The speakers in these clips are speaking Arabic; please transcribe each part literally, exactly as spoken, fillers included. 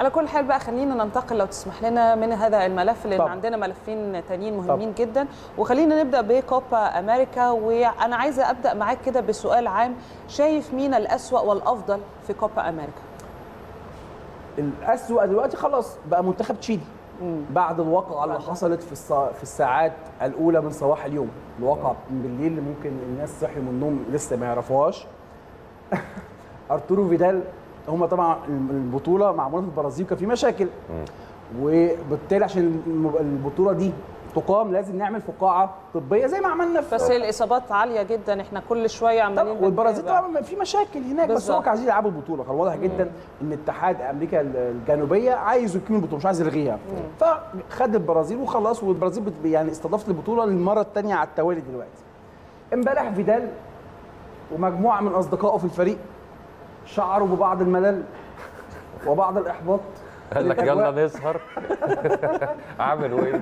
على كل حال بقى خلينا ننتقل لو تسمح لنا من هذا الملف، لان طبعا عندنا ملفين تانيين مهمين طبعا جدا. وخلينا نبدا بكوبا امريكا، وانا عايزه ابدا معاك كده بسؤال عام، شايف مين الاسوأ والافضل في كوبا امريكا؟ الاسوأ دلوقتي خلاص بقى منتخب تشيلي بعد الواقعه اللي حصلت في السا... في الساعات الاولى من صباح اليوم، الواقعه بالليل اللي ممكن الناس صحي من النوم لسه ما يعرفوهاش. ارتورو فيدال، هم طبعا البطوله معموله في البرازيل كان في مشاكل، وبالتالي عشان البطوله دي تقام لازم نعمل فقاعه طبيه زي ما عملنا في، بس الاصابات عاليه جدا، احنا كل شويه عمالين، والبرازيل طبعا في مشاكل هناك بالزبط. بس هم عايزين يلعبوا البطوله، كان واضح جدا مم. ان اتحاد امريكا الجنوبيه عايز يكمل البطوله مش عايز يلغيها، فخد البرازيل وخلاص، والبرازيل يعني استضافت البطوله للمره الثانيه على التوالي دلوقتي. امبارح فيدال ومجموعه من اصدقائه في الفريق شعروا ببعض الملل وبعض الاحباط، قال لك يلا نسهر. عملوا ايه؟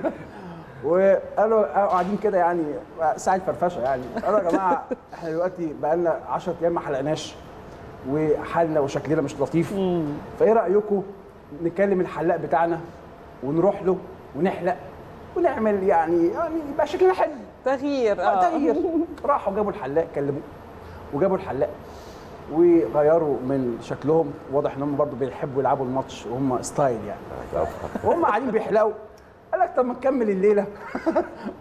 وقالوا قاعدين كده يعني ساعه فرفشه، يعني قالوا يا جماعه احنا دلوقتي بقى لنا عشرة ايام ما حلقناش، وحالنا وشكلنا مش لطيف، فايه رايكم نكلم الحلاق بتاعنا ونروح له ونحلق ونعمل يعني يعني يبقى شكلنا حلو، تغيير اه تغيير. راحوا جابوا الحلاق، كلموه وجابوا الحلاق وغيروا من شكلهم، واضح ان هم برضه بيحبوا يلعبوا الماتش وهم ستايل يعني، وهم قاعدين بيحلقوا قال لك طب ما نكمل الليله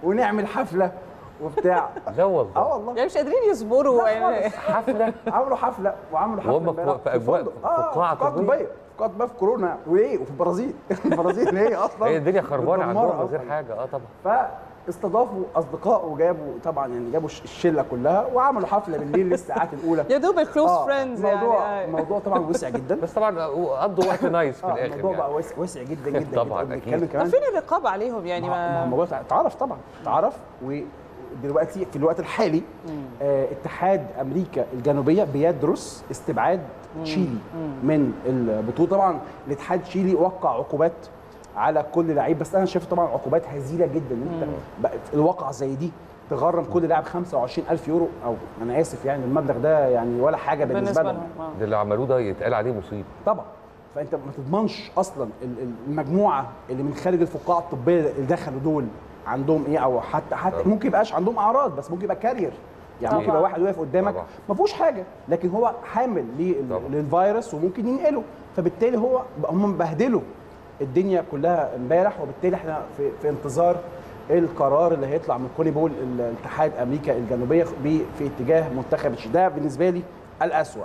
ونعمل حفله وبتاع. لا والله اه والله يعني مش قادرين يصبروا يعني. حفله، عملوا حفله وعملوا حفله وهم في اجواء فقاعه طبيه، فقاعه طبيه في كورونا وايه، وفي البرازيل. البرازيل هي اصلا هي الدنيا خربانه عندهم من غير حاجه اه طبعا، فاستضافوا اصدقاء وجابوا طبعا يعني جابوا الشله كلها وعملوا حفله بالليل للساعات الاولى، يا دوب الكلوز فريندز يعني. الموضوع الموضوع طبعا وسع جدا، بس طبعا قضوا وقت نايس في الاخر. الموضوع بقى واسع جدا جدا طبعا اكيد. كمان فين الرقابه عليهم يعني؟ ما الموضوع اتعرف طبعا اتعرف، ودلوقتي في الوقت الحالي آه اتحاد امريكا الجنوبيه بيدرس استبعاد تشيلي من البطوله. طبعا الاتحاد تشيلي وقع عقوبات على كل لعيب، بس انا شايف طبعا عقوبات هزيله جدا، انت بقت الواقعه زي دي تغرم كل لاعب خمسة وعشرين ألف يورو، او انا اسف يعني المبلغ ده يعني ولا حاجه بالنسبه لهم، ده اللي عملوه ده يتقال عليه مصيبه طبعا. فانت ما تضمنش اصلا المجموعه اللي من خارج الفقاعه الطبيه اللي دخلوا دول عندهم ايه، او حتى حتى طبعا ممكن يبقاش عندهم اعراض، بس ممكن يبقى كارير يعني، ممكن يبقى واحد واقف قدامك ما فيهوش حاجه لكن هو حامل للفيروس وممكن ينقله، فبالتالي هو هم بهدلوا الدنيا كلها امبارح. وبالتالي احنا في, في انتظار القرار اللي هيطلع من كونميبول الاتحاد امريكا الجنوبيه في اتجاه منتخب تشيلي. ده بالنسبه لي الأسوأ.